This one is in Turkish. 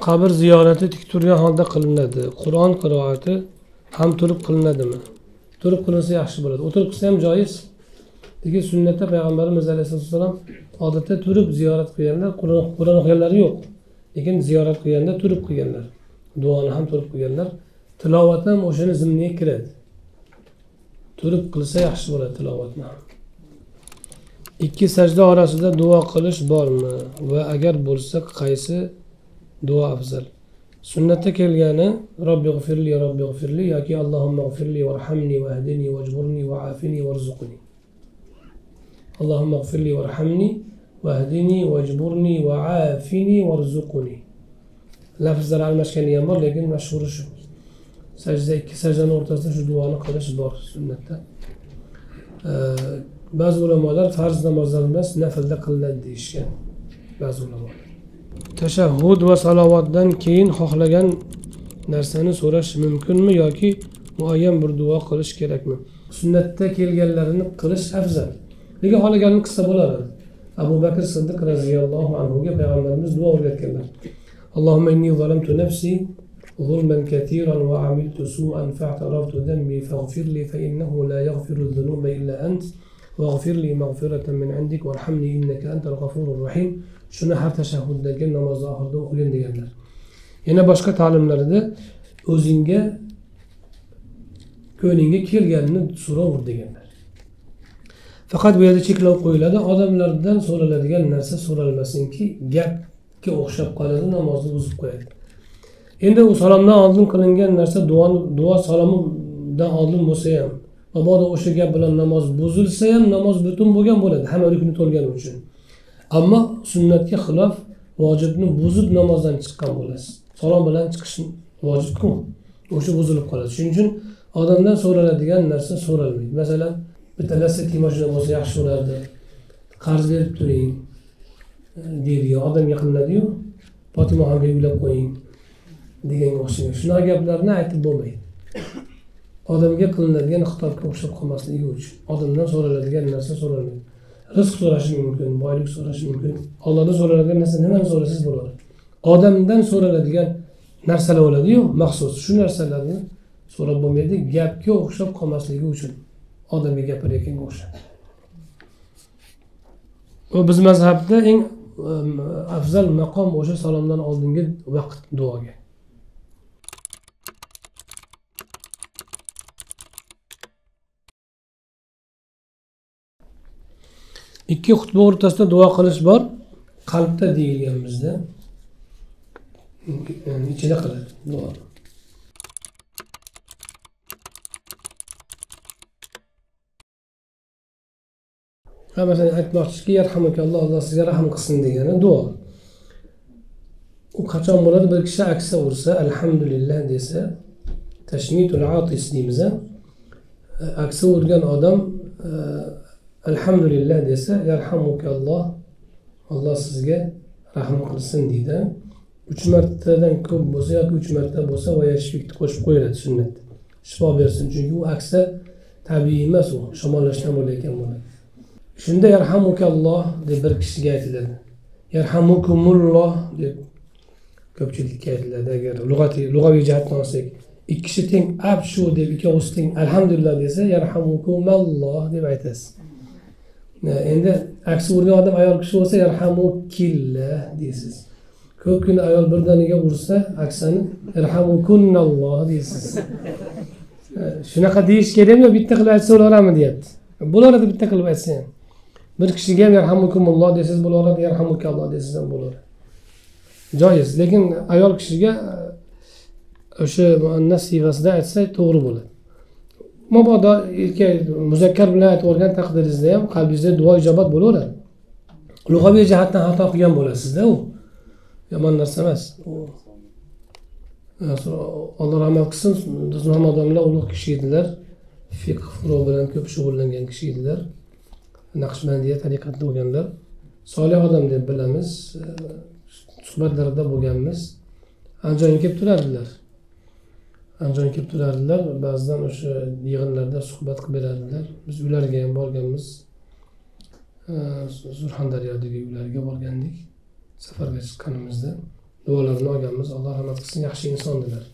Kabir ziyareti tik turgan halda qilinadi. Qur'on qiroati ham turib qilinadimi? Turib qilinsa yaxshi bo'ladi. O'tirib qilsa ham joiz. Lekin sunnatda payg'ambarimiz alayhissalom odatda turib ziyorat qilganlar, Qur'on o'qiganlari yo'q. Lekin ziyorat qilganda turib qilganlar. Duoni ham turib qilganlar. Tilovat ham o'shani zimniga kiradi. Turib qilsa yaxshi bo'ladi tilovatni. İki secde arasında dua kılış var mı? Ve eğer bulsak kaysi dua afzal. Sünnette kelgani Rabbi g'firli ya Rabbi g'firli ya ki Allahumma g'firli varhamni ve ahdini ve ajburni ve afini ve rzuqni. Allahumma g'firli varhamni ve ahdini ve ajburni ve afini ve rzuqni. Lafızlar almashgani ham bor, lekin mashhuri shu. Sajda iki sajdaning ortasida shu duoni qilish bor sünnette. Bazı ulamalar farz namozlarni nafilda qilinadi deyishgan. Bazı ulamalar. Tashahhud ve salavatdan keyin xohlagan narsani so'rash mümkünmü ya ki muayyan bir dua qilish kerakmi? Sunnatda kelganlarini qilish afzal. Lekin xohlaganini qilsa bo'ladi. Abu Bakr Siddiq radhiyallohu anhuga payg'ambarimiz dua o'rgatganlar. Allohumma inni zalamtu nafsi zulman katiran va amiltu su'an fa'taraftu dhanbi faghfirli fa innahu la yaghfiru dhunuba illa ant. وَغْفِرْ لِي مَغْفِرَةً مِنْ عِنْدِكَ وَارْحَمْنِي إِنَّكَ أَنْتَ الْغَفُورُ الرَّحِيمُ. Shuni har tashahuddagi namoz oxirida o'qigan deganlar. Yana boshqa ta'limlarida o'zingga ko'nglingga kelganini so'raver deganlar. Faqat bu yerda cheklov qo'yiladi. Odamlardan so'raladigan narsa so'ralmasinki, gapga o'xshab qoladi, namozni buzib qo'yadi. Endi u salomdan oldin qilingan narsa duo salomdan oldin bo'lsa ham mabodo o'sha gap bilan namoz buzilsa ham namoz butun bo'lgan bo'ladi, hamma rukni to'lgani uchun. Ammo sunnatga xilof vojibni buzib namozdan chiqqan bo'lasiz. Salom bilan chiqish vojibku. O'sha buzilib qoladi. Shuning uchun odamdan so'raladigan narsa so'ralmaydi. Masalan, bitta lassaki mashina bo'lsa yaxshi bo'lardi. Qarz berib turing deydi, odam yaqinladi-yu, Fotimaxonga uylab qo'ying deganga o'xshaydi. Shunaqa gaplarni aytib bo'lmaydi. Odamga qilinadigan xitobga o'xshab qolmasligi uchun odamdan so'raladigan narsa so'ralmaydi. Rizq so'rash mumkin, boylik so'rash mumkin. Allohdan so'raladigan narsa nimani so'rasangiz bo'ladi. Odamdan so'raladigan narsalar bo'ladi-yu, maxsus shu narsalarni so'rab bo'lmaydi, gapga o'xshab qolmasligi uchun odamga gapirayotganga o'xshab. Bu biz mazhabda eng afzal maqom o'sha salomdan oldingi vaqt duoga. İki xutba o'rtasida dua qilish bor, qalbda deyilgan bizda. Yani ichida qiladi dua. Ha masalan aytmoqchiki, yarhamukalloh, Alloh sizga rahim qilsin degani dua. U qachon bo'ladi? Bir kishi aksa ursa, alhamdulillah desa, tashmitul atis deymiz. Aksa urgan odam elhamdülillah dese, yarhamukallah, Allah sizge rahmet kılsın deydi. 3 martadan ko'p bo'lsa yoki 3 marta bo'lsa, ve yashvikni qo'shib qo'yiladi sunnatda. Shifo bersin, chunki u aksa tabiiy emas, u shamollashdan bo'layotgan bo'ladi. Shunda yarhamukallah deb bir kishiga aytiladi. Yarhamukumulloh deb ko'pchilikka aytiladi. Agar lug'aviy jihatdan olsak, ikki kishi teng ab shu deb ikkovsi teng alhamdulillah desa, yarhamukumalloh deb aytasiz. Endi aksi urgan odam ayol kishi bo'lsa, yarhamukillah deysiz. Ko'p kun ayol birdaniga ursa, aksani yarhamukunnalloh deysiz. Shunaqa deyish kerakmi yo bitta qilib aytsa bo'laveradi deyapti. Bo'laveradi bitta qilib aytsa ham. Bir kishiga ham yarhamukumulloh desiz bo'laveradi, yarhamukalloh desiz ham bo'laveradi. Joiz, lekin ayol kishiga o'sha muannas siyvasida aytsa to'g'ri bo'ladi. Mabodo erkak muzakkar bilan aytib o'rgan taqdiringizda ham qalbingizda duo ijobat bo'laveradi. Lug'aviy jihatdan xato qilgan bo'lasiz-da, u yomon narsa emas. Alloh rahmat qilsin, bizni ham odamlar ulug' kishi edilar. Fiqh furu bilan ko'p shug'ullangan kishi edilar. Naqshbandiya tariqatida bo'lganlar. Solih odam deb bilamiz. Suhbatlarida bo'lganmiz. Anjonga kelib turardilar. Anjon kelib turardilar, ba'zan o'sha yig'inlarda suhbat qilib berardilar. Biz ularga ham borganmiz. Surxondaryodagi ularga borgandik. Safarga chiqqanimizda dualarını alganmiz. Allah rahmet qilsin, yaxshi insondilar.